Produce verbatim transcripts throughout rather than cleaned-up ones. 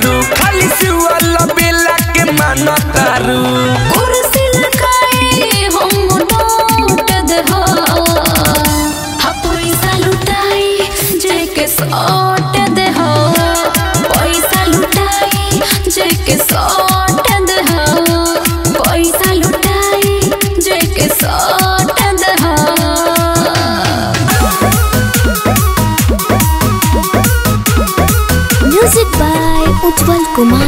खाली सिवाला बेला के माना तारू कुर्सी लगाई हम नोट देहो हा पैसा लुटाई जेके सौट देहो पैसा लुटाई जेके सौट देहो पैसा लुटाई जेके सौट देहो। Music by Utpal Kumar।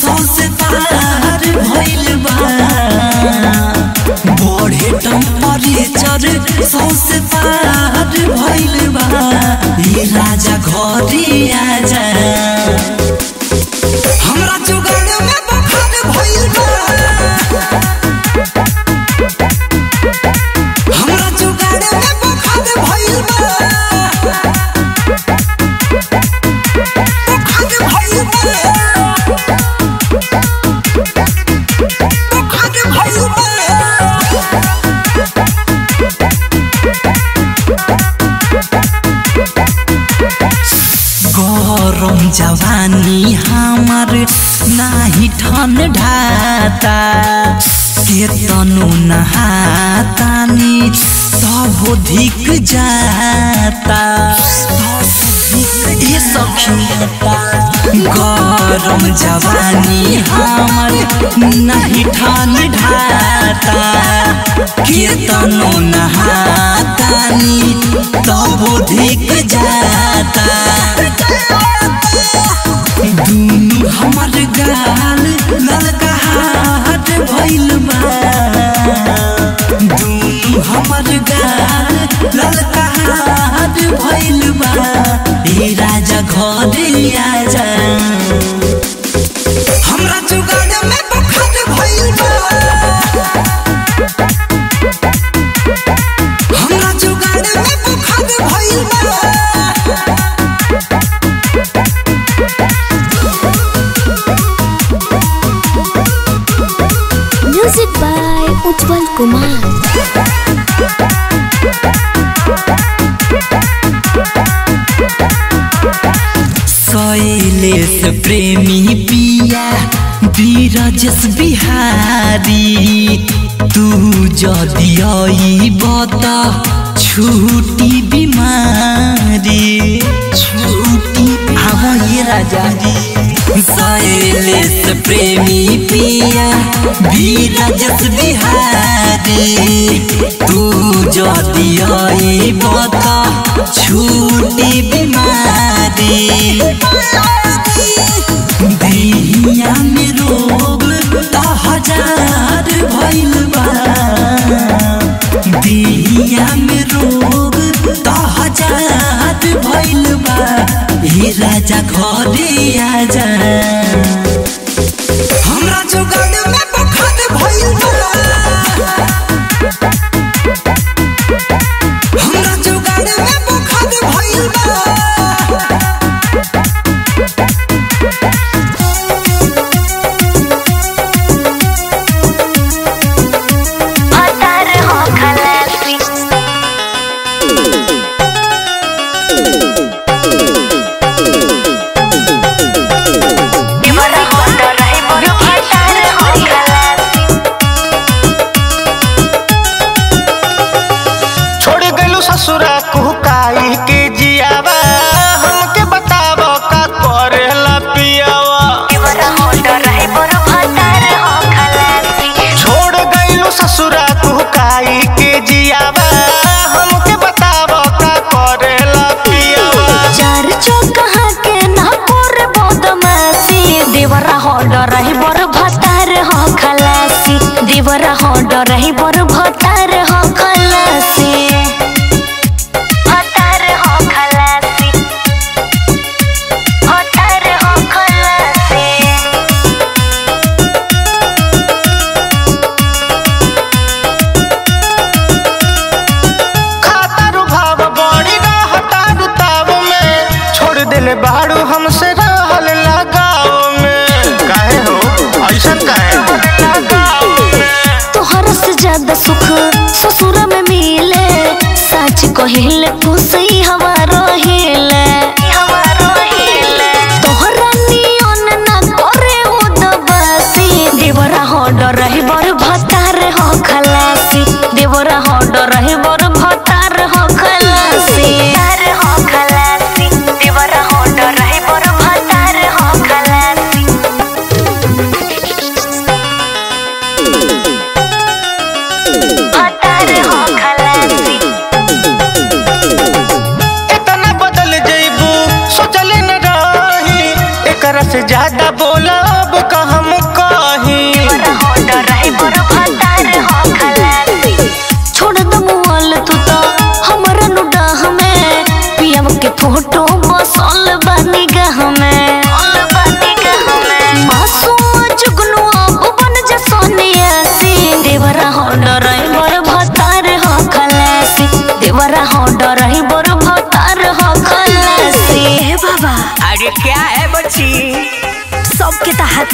सबसे पार भइल बा बड़े टेम्परेचर सबसे पार भइल बा ये राजा घरे आजा हमरा जुगाड़ में बखार भइल बा हमरा जुगाड़ में बखार भइल बा गरम जवानी हमार नाही ठन ढाता केतनो नहातानी तब धिक जाता ये सखी गरम जवानी हमार नहीं ठन ढाता केतनो नहातानी तब धिक जाता दूनु हमार गाल ललका हाथ भइल बा दूनु हमार गाल ललका हाथ भइल बा ए राजा घरे आजा हमरा जुगाड़ में बखार भइल बा हमरा जुगाड़ में बखार भइल बा उत्पल कुमार। शैलेश प्रेमी पिया बीरजेश बिहारी तू जदि अइबह त छोटी बीमारी छोटी आवाज़ राजा साइलेंस प्रेमी पिया बीरजस बिहारी तू जो दिया ये बता छोटी बीमारी देहिया में रोग ता हजार भइल बा देहिया में रोग ता हजार भइल बा हे राजा घरे आजा हमरा जोगन में बखन भइल बा हमरा जोगन में बखन भइल बा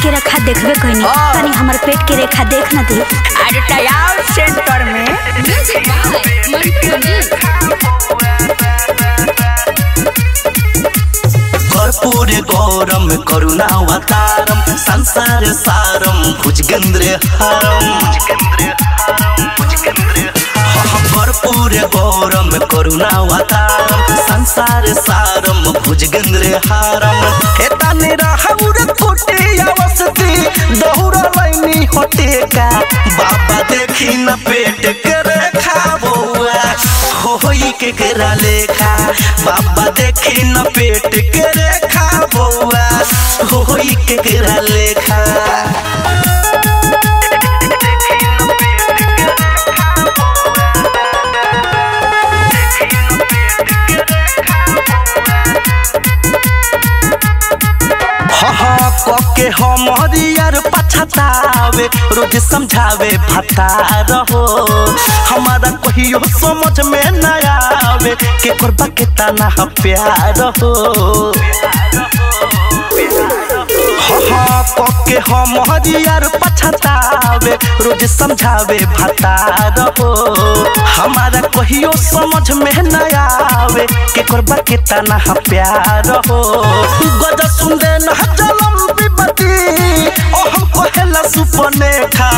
के रखा देखबे कोनी तनी हमर पेट के रेखा देख न दे अरे तयार सेंटर में भरपूर गौरम करुणा अवतारम संसार सारम भुजगेंद्र हारम भरपूर गौरम करुणा अवतारम संसार सारम भुजगेंद्र हारम एता ने रहौर कोटे अवस्थी दहुरा लाइनी होटेका बाबा देखी न पेट करे खाबुआ होई के करा लेखा बाबा देखी न पेट करे खाबुआ होई के करा लेखा के हम हरियर पछतावे रोज समझावे भता रहो हमारा कहियो समझ में न आवे के करबा के तना प्यार हो हाँ कोके हम हरियर पछतावे रोज समझावे भता रहो हमारा कहियो समझ में न आवे के करबा के तना प्यार हो गज सुनदे न चलम विपति ओ हम कोहला सुपने खा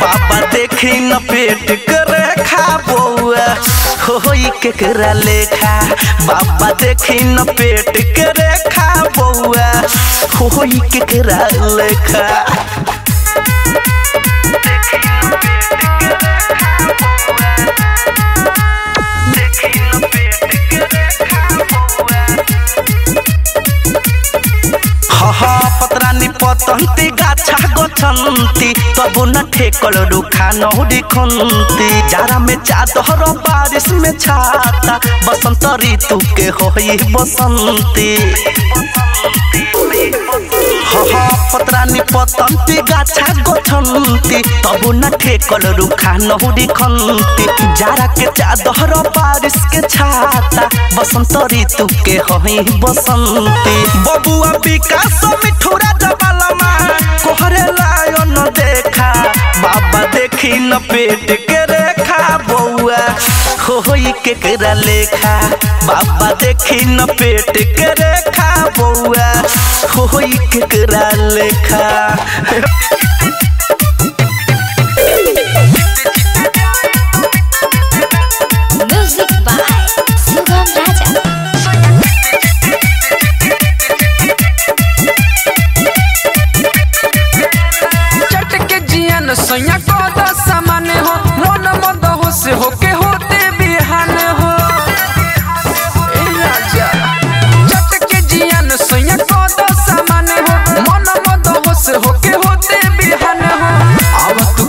बाबा देखी न पेट करे खा बौआ खोई केकरा लेखा बाबा देखी न पेट के रेखा बउआ खोई केकरा लेखा पतंती गाछा गछंती तबु न ठेकल रुखा नौरी खंती जाड़ा में चादर बारिश में छाता बसंत ऋतु के होई बसंती पतरानी पतंती गाछा गोछंती तबु न ठेकल रुखा नौरी खंती जाड़ा के चादर बारिश के छाता बसंत ऋतु के होई बसंती बबुआ विकास मिठुरा जबालमा कोहरे लायन देखा बाबा देखी न पेट के रेखा बउआ होई केकरा लेखा बाबा देखी न पेट के रेखा बउआ होई केकरा लेखा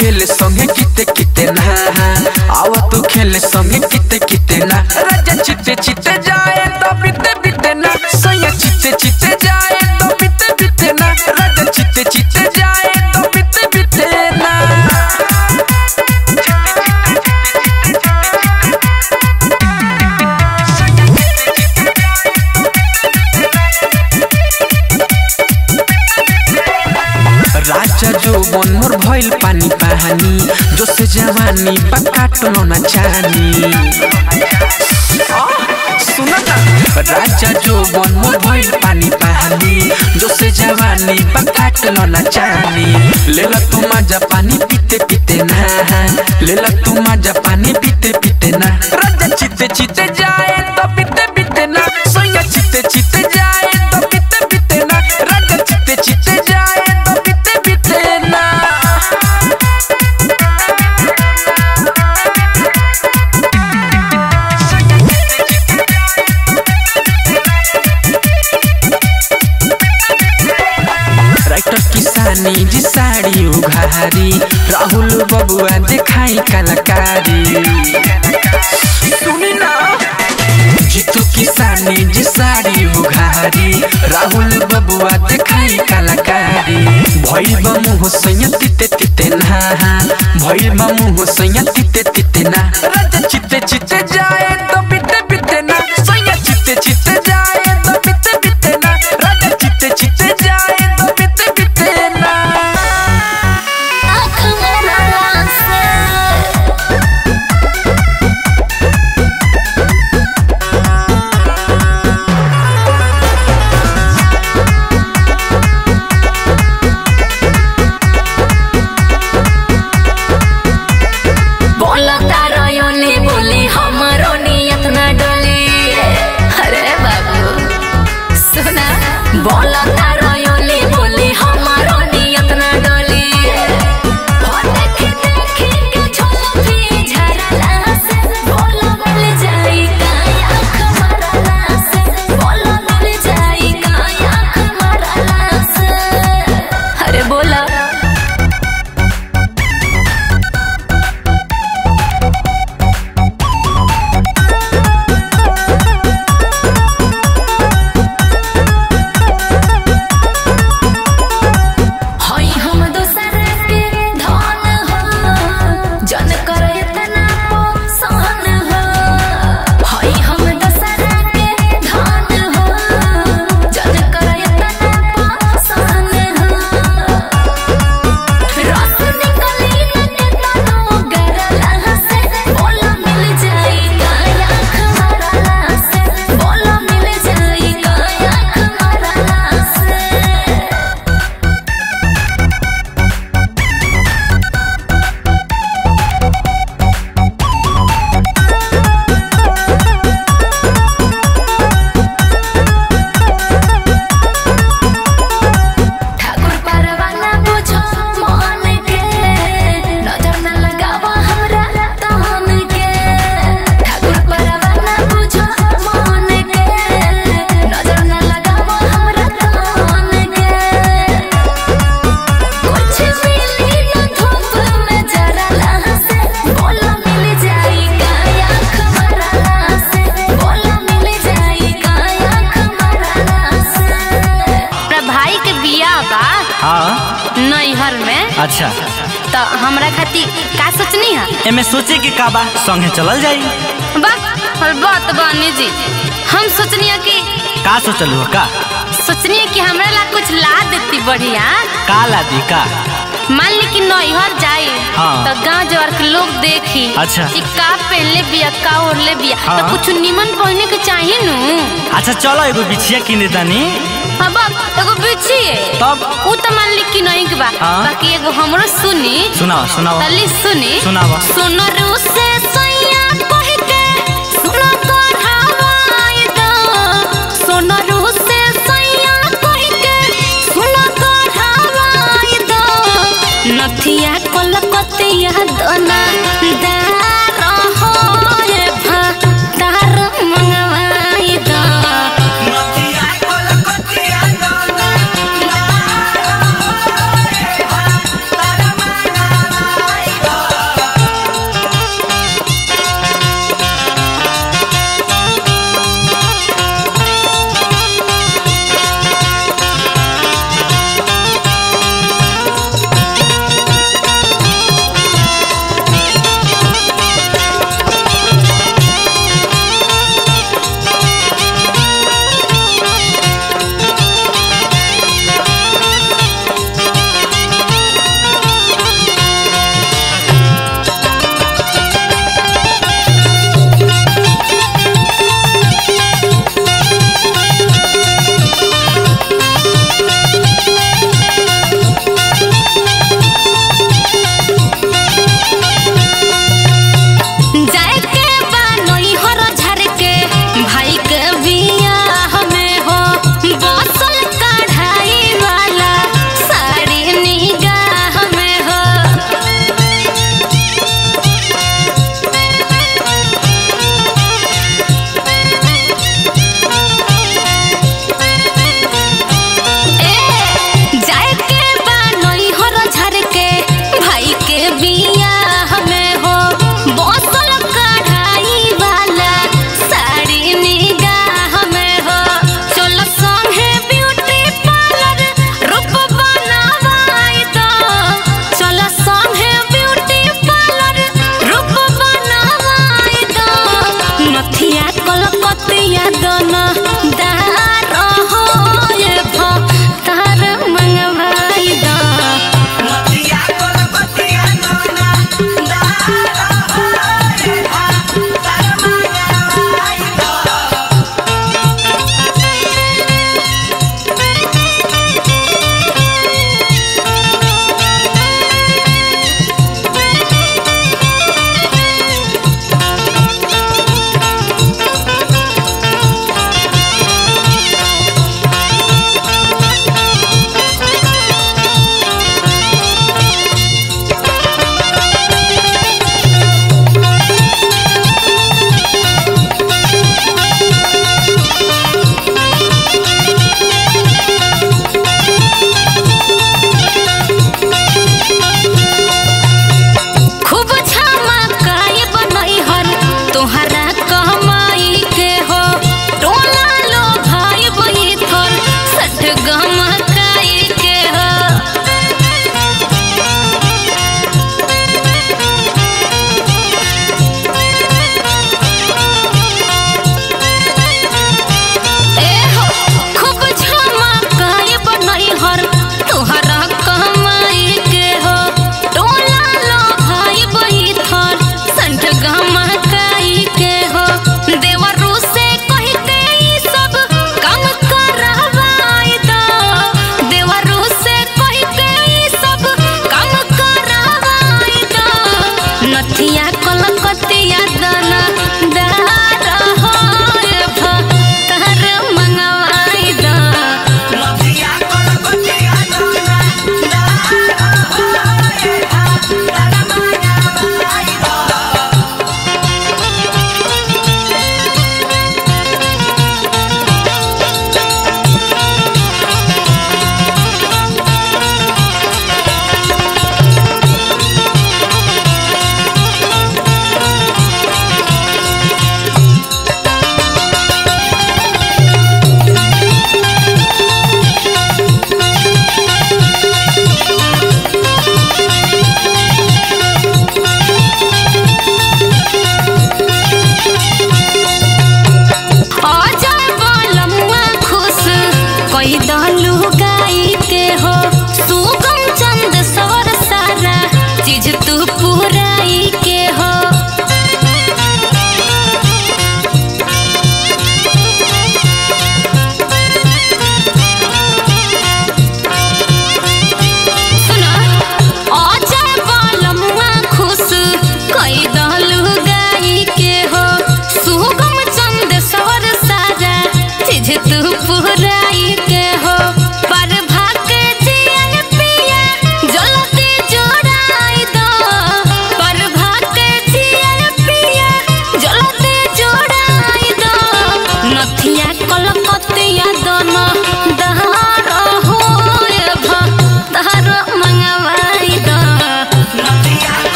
खेल संगे किते किते ना राजा चिते चिते जाए तो बीते बीते ना सैया चिते चिते जाए तो बीते बीते ना राजा चिते चिते जाए तो बीते बीते ना राजा जो मन मोर भइल पानी पानी जो से जवानी पक्का टोलो ना जानी सुना राजा जो मन मोर भइल पानी पानी जो से जवानी पक्का टोलो ना जानी लेला तू मजा पानी पीते पीते ना लेला तू मजा पानी पीते पीते ना राजा चिते चिते जाए तो पीते पीते ना सोया चिते चिते जाए तो पीते पीते ना राजा चिते चिते जाए तो पीते पीते ना निजी साड़ी उघारी राहुल बबुआ दिखाई कलाकारी सुनी ना जीतू किसानी जी साड़ी उघारी राहुल बबुआ दिखाई कलाकारी भइल बा मुँह सैया तिते तिते ना भइल बा मुँह सैया तिते तिते ना राजा चिते चिते जाए तो बीते बीते ना सैया चिते चिते जाए तो बीते बीते ना राजा चिते चिते जाए तो बीते बीते ना अच्छा तो हमरा खातिर का सोचनी है? एमे सोचे के का बा, संगे चलल जाई। वाह और बात बानी जी, हम सोचनी है कि का सोचलू का? सोचनी है कि हमरा ला कुछ ला देती बढ़िया। का ला दी का? मान ली कि नैहर जाए हाँ। तो गाँव जवर के लोग देखी अच्छा का पहले बिया का ओढ़ले बिया हाँ। तो कुछ निमन पहने के चाहिए नू। अच्छा चलो एगो बिछिया किने दानी। अब एगो बिछिए तब उ त मान ली कि नहीं के बा हाँ। बाकी एगो हमरो सुनी सुनाओ सुनाओ तली सुनी सुनाओ सुनो रू से सैया कह के सुनो तो हवाई दा सुनो रू से सैया कह के सुनो तो हवाई दा नथिया कलकतिया दोना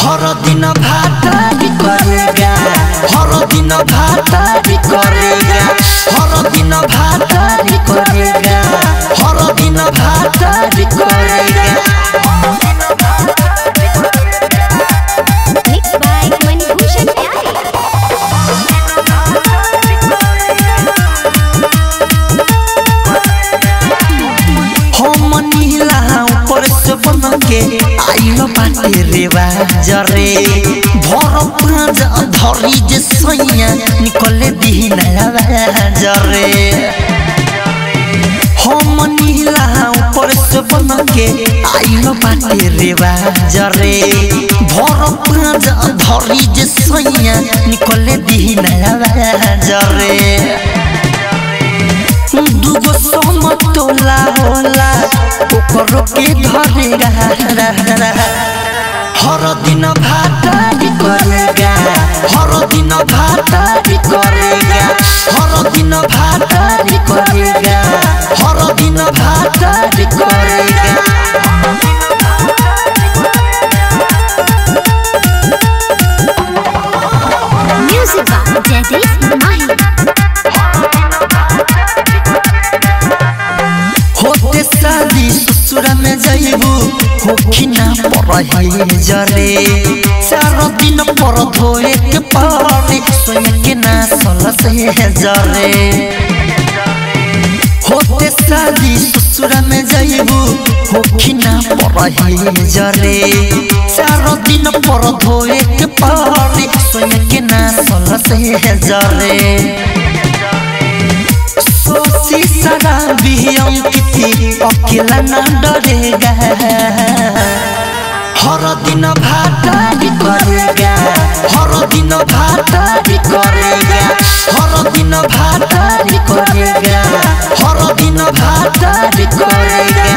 हर दिन भाटा भी करेगा, हर दिन भाटा भी करेगा, हर दिन भाटा भी करेगा, हर दिन भाटा भी करेगा। जरे भर पाँच धरी जे सैया निकले दीना जरे हम नीला ऊपर से बन के आइलो बाटे रेवा जरे भर पाँच धरी जे सैया निकले दीना जरे दुगो समतोला होला ओकरो के धरेगा हर दिन भाटा भी करेगा, हर दिन भाटा भी करेगा, हर दिन भाटा भी करेगा, हर दिन भाटा भी करेगा। जरे चारो दिन पर धोए के पानी सोने के ना सलस जरे होते शादी ससुर में जाइबू होखी ना पर जरे चारो दिन पर धोए के पानी सोने के ना सलस जरे सोसी सारा बियम किती अकेला ना डरेगा हर दिन भाटा भी करेगा, हर दिन भाटा भी करेगा, हर दिन भाटा भी करेगा, हर दिन भाटा भी करेगा।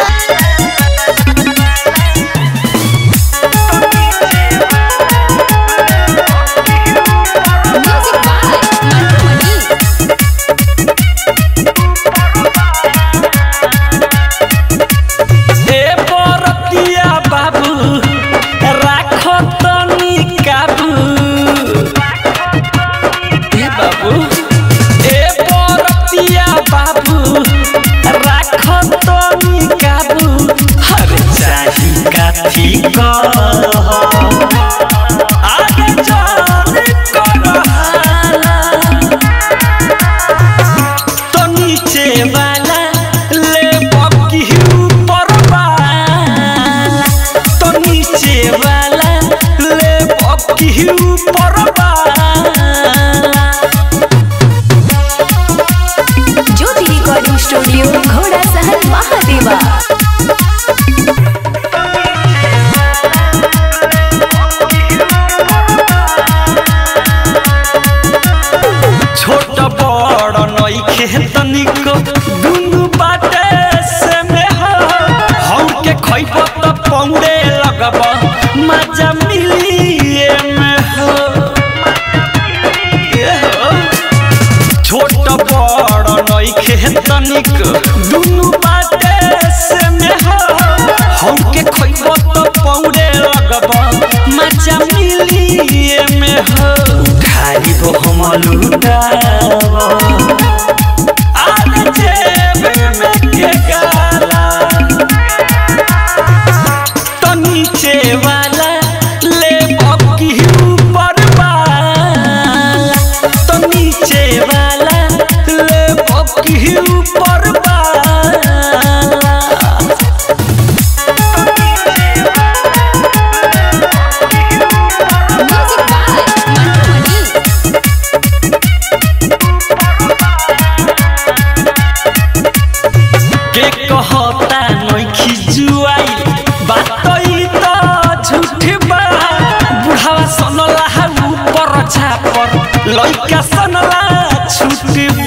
लड़का सनला छुटी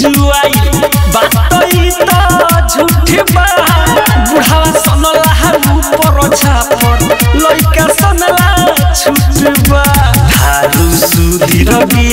जुआई बात तो झूठी बा बुढ़ावा सनला ऊपर छापर लइका सनला छुटबा धारू सुधीर की।